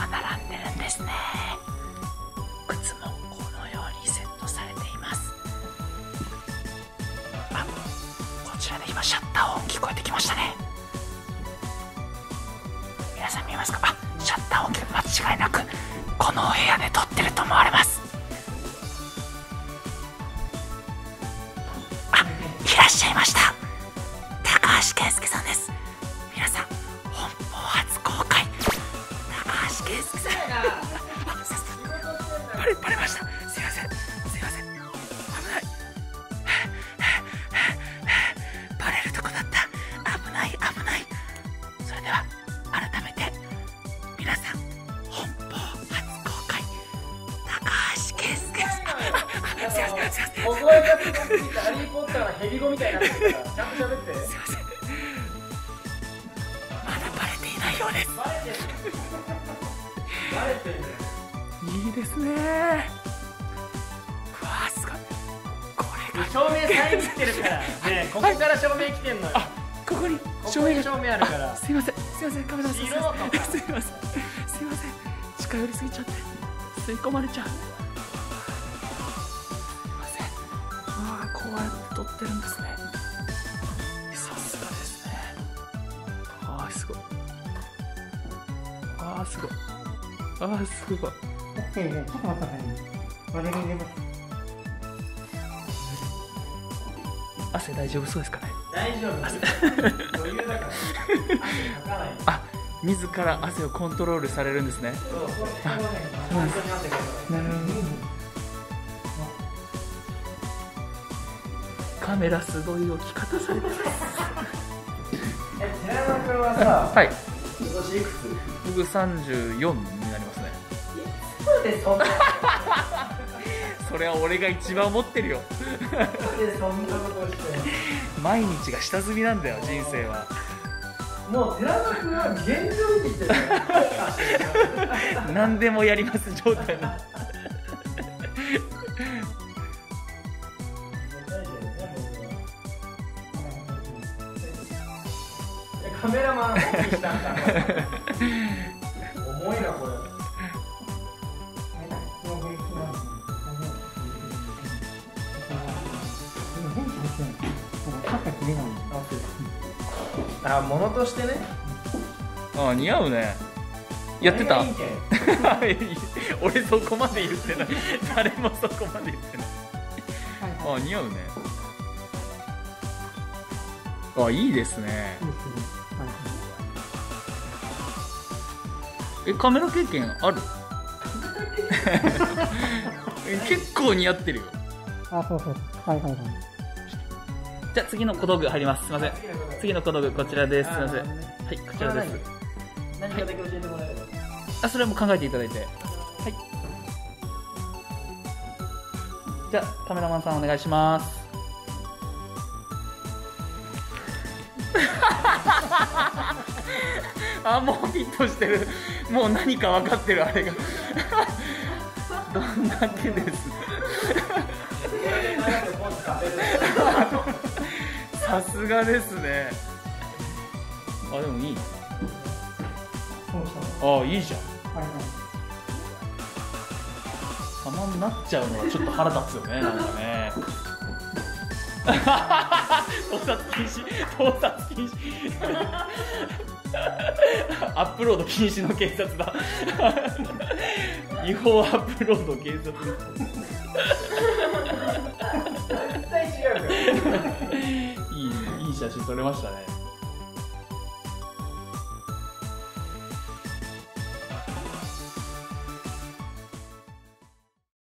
が並んでるんですね。靴もこのようにセットされています。あ、こちらで今シャッター音聞こえてきましたね。皆さん見えますか？あ、シャッター音聞こえ、間違いなくこのお部屋で撮ってると思われます。あ、いらっしゃいました。高橋圭介さんです。皆さん、本邦初公開、高橋圭介さんあ、さすがバレました。すいません、すいません、危ないバレるとこだった。危ない、危ない。それでは改めて皆さん、本邦初公開、高橋圭介さんすいません、すいません、覚え方がついてハリーポッターのヘビ語みたいになってるからちゃんと喋って。すいません、まだバレていないようです。バレてるいいですね。うわ、すごい。これが照明遮ってるからね。ここから照明来てんのよ。あ、ここに照明あるから。すいません、すいません、カメラさん、すいません、すいません、すいません、近寄りすぎちゃって吸い込まれちゃう。すいません。ああ、こうやって撮ってるんですね。さすがですね。ああ、すごい。ああ、すごい。ああ、すごい。ちょっと待って、割れ入れます。汗大丈夫そうですかね。大丈夫です。余裕だから。あ、自ら汗をコントロールされるんですね。あ、本当に汗かく。なるほど。カメラすごい置き方されてます。寺山君はさ、はい。今年いくつ？僕34になりますね。それは俺が一番思ってるよ毎日が下積みなんだよ、人生は。もう寺田君は現状見てる何でもやります状態なカメラマンをしたんだ重いな、これ。あ、物としてね。ああ、似合うね。やってた。俺そこまで言ってない。誰もそこまで言ってない。ああ、似合うね。あ、いいですね。え、カメラ経験ある？結構似合ってるよ。あ、そうそう。はいはいはい。じゃあ次の小道具入ります。すみません。次の小道具こちらです。すみません。はい、こちらです。何かだけ教えてもらえる？あ、それも考えていただいて。はい。じゃあカメラマンさんお願いします。あ、もうフィットしてる。もう何か分かってるあれが。どんな手です。さすがですね。あ、でもいい。あ、いいじゃん。様になっちゃうのはちょっと腹立つよね、なんかね。盗撮禁止、盗撮禁止。アップロード禁止の警察だ。違法アップロード警察。絶対違うよ。いい写真撮れましたね。